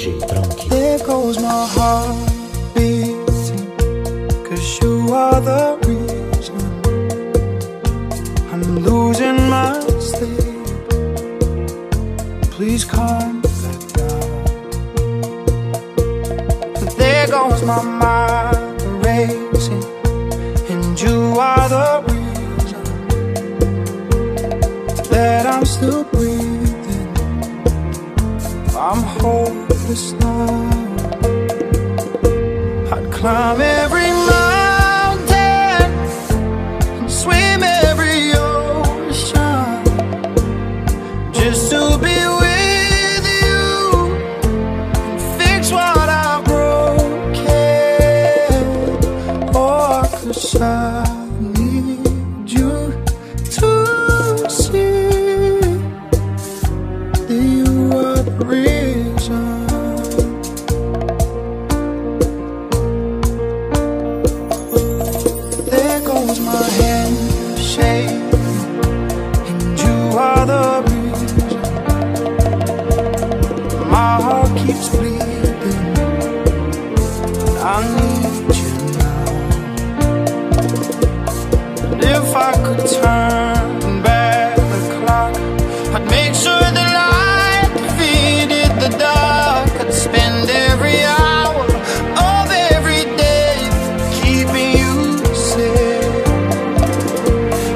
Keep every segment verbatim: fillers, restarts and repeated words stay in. D J Tronchi. There goes my heart beating, 'cause you are the reason I'm losing my sleep. Please calm back down. There goes my mind racing, and you are the reason that I'm still breathing. I'm hopeless now. I'd climb every mountain and swim every ocean just to be with you and fix what I've broken. Oh, 'cause I need you to see that you are the reason. Keeps bleeding, I need you now. And if I could turn back the clock, I'd make sure the light defeated the dark. I'd spend every hour of every day keeping you safe,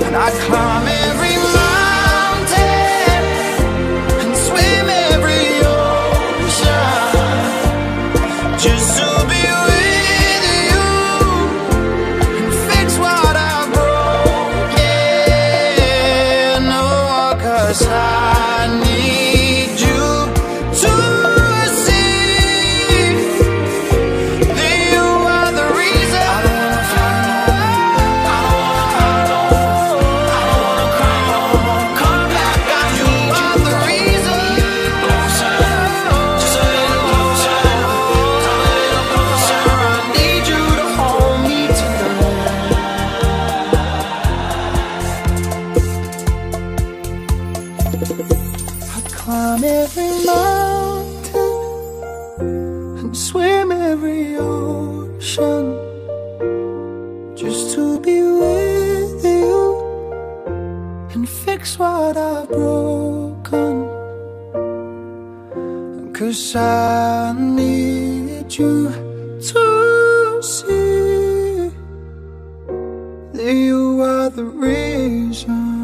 and I'd climb it. I need you to see that you are the reason. I don't wanna find out. I don't wanna cry no more. Come back, I need you. You are the reason. Just a little closer, a little closer. I need you to hold me tonight. Climb every mountain and swim every ocean just to be with you and fix what I've broken. 'Cause I need you to see that you are the reason.